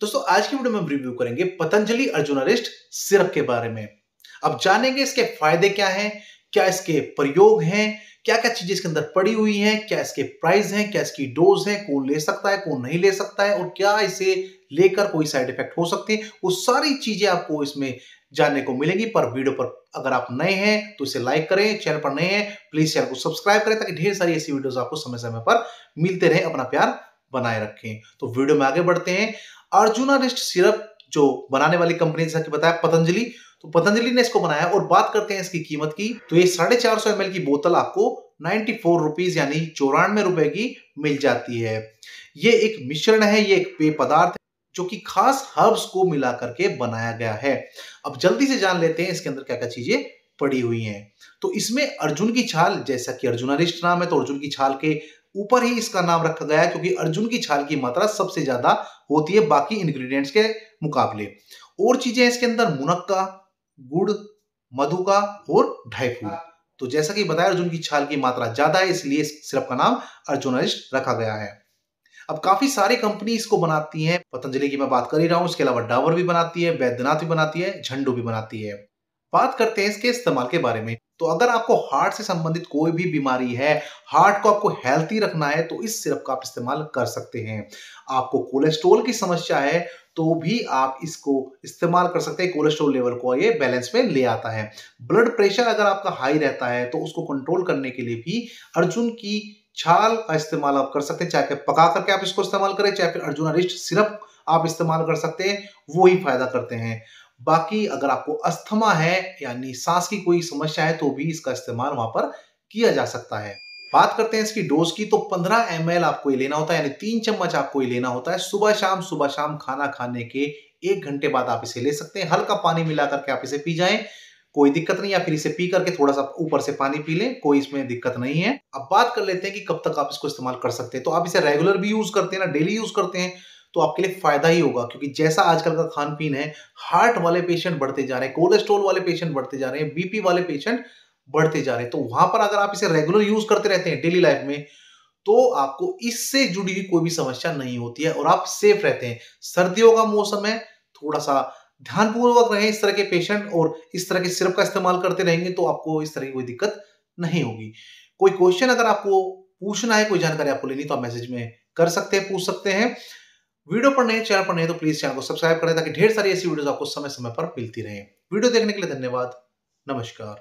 दोस्तों आज की वीडियो में हम रिव्यू करेंगे पतंजलि अर्जुनारिस्ट सिरप के बारे में। अब जानेंगे इसके फायदे क्या हैं, क्या इसके प्रयोग हैं, क्या क्या चीजें इसके अंदर पड़ी हुई हैं, क्या इसके प्राइस हैं, क्या इसकी डोज है, कौन ले सकता है कौन नहीं ले सकता है और क्या इसे लेकर कोई साइड इफेक्ट हो सकते हैं। वो सारी चीजें आपको इसमें जानने को मिलेंगी। पर वीडियो पर अगर आप नए हैं तो इसे लाइक करें, चैनल पर नए हैं प्लीज चैनल को सब्सक्राइब करें ताकि ढेर सारी ऐसी वीडियोज आपको समय समय पर मिलते रहे। अपना प्यार बनाए रखें। तो वीडियो में आगे बढ़ते हैं। अर्जुनारिस्ट सिरप जो बनाने वाली कंपनी जैसा कि बताया पतंजलि, तो पतंजलि ने इसको बनाया और बात करते हैं इसकी कीमत की। तो ये 450 ml की बोतल आपको 94 रुपीज यानी 94 रुपए की मिल जाती है। ये एक मिश्रण है, ये एक पेय पदार्थ है जो कि खास हर्ब्स को मिला करके बनाया गया है। अब जल्दी से जान लेते हैं इसके अंदर क्या क्या चीजें पड़ी हुई है। तो इसमें अर्जुन की छाल, जैसा कि अर्जुनारिस्ट नाम है तो अर्जुन की छाल के ऊपर ही इसका नाम रखा गया है क्योंकि अर्जुन की छाल की मात्रा सबसे ज्यादा होती है बाकी इंग्रेडिएंट्स के मुकाबले। और चीजें इसके अंदर मुनक्का, गुड़, मधुका और ढाई फूल। तो जैसा कि बताया अर्जुन की छाल की मात्रा ज्यादा है इसलिए सिरप का नाम अर्जुनारिस्ट रखा गया है। अब काफी सारी कंपनी इसको बनाती है, पतंजलि की मैं बात कर ही रहा हूं, इसके अलावा डाबर भी बनाती है, बैद्यनाथ भी बनाती है, झंडू भी बनाती है। बात करते हैं इसके इस्तेमाल के बारे में। तो अगर आपको हार्ट से संबंधित कोई भी बीमारी है, हार्ट को आपको हेल्थी रखना है तो इस सिरप का आप इस्तेमाल कर सकते हैं। आपको कोलेस्ट्रॉल की समस्या है तो भी आप इसको इस्तेमाल कर सकते हैं, कोलेस्ट्रॉल लेवल को ये बैलेंस में ले आता है। ब्लड प्रेशर अगर आपका हाई रहता है तो उसको कंट्रोल करने के लिए भी अर्जुन की छाल का इस्तेमाल आप कर सकते हैं। चाहे पका करके आप इसको इस्तेमाल करें चाहे फिर अर्जुनारिस्ट सिरप आप इस्तेमाल कर सकते हैं, वो ही फायदा करते हैं। बाकी अगर आपको अस्थमा है यानी सांस की कोई समस्या है तो भी इसका इस्तेमाल वहां पर किया जा सकता है। बात करते हैं इसकी डोज की। तो 15 ml आपको ये लेना होता है यानी 3 चम्मच आपको ये लेना होता है। सुबह शाम खाना खाने के 1 घंटे बाद आप इसे ले सकते हैं। हल्का पानी मिला करके आप इसे पी जाएं, कोई दिक्कत नहीं, या फिर इसे पी करके थोड़ा सा ऊपर से पानी पी लें, कोई इसमें दिक्कत नहीं है। अब बात कर लेते हैं कि कब तक आप इसको इस्तेमाल कर सकते हैं। तो आप इसे रेगुलर भी यूज करते हैं ना, डेली यूज करते हैं तो आपके लिए फायदा ही होगा क्योंकि जैसा आजकल का खान पीन है, हार्ट वाले पेशेंट बढ़ते जा रहे हैं, कोलेस्ट्रॉल वाले पेशेंट बढ़ते जा रहे हैं, बीपी वाले पेशेंट बढ़ते जा रहे हैं। तो वहां पर अगर आप इसे रेगुलर यूज करते रहते हैं डेली लाइफ में तो आपको इससे जुड़ी हुई कोई भी समस्या नहीं होती है और आप सेफ रहते हैं। सर्दियों का मौसम है, थोड़ा सा ध्यानपूर्वक रहें इस तरह के पेशेंट और इस तरह के सिरप का इस्तेमाल करते रहेंगे तो आपको इस तरह की कोई दिक्कत नहीं होगी। कोई क्वेश्चन अगर आपको पूछना है, कोई जानकारी आपको लेनी तो आप मैसेज में कर सकते हैं, पूछ सकते हैं। वीडियो पर नए चैनल पर नहीं तो प्लीज चैनल को सब्सक्राइब करें ताकि ढेर सारी ऐसी वीडियोस आपको समय समय पर मिलती रहे। वीडियो देखने के लिए धन्यवाद। नमस्कार।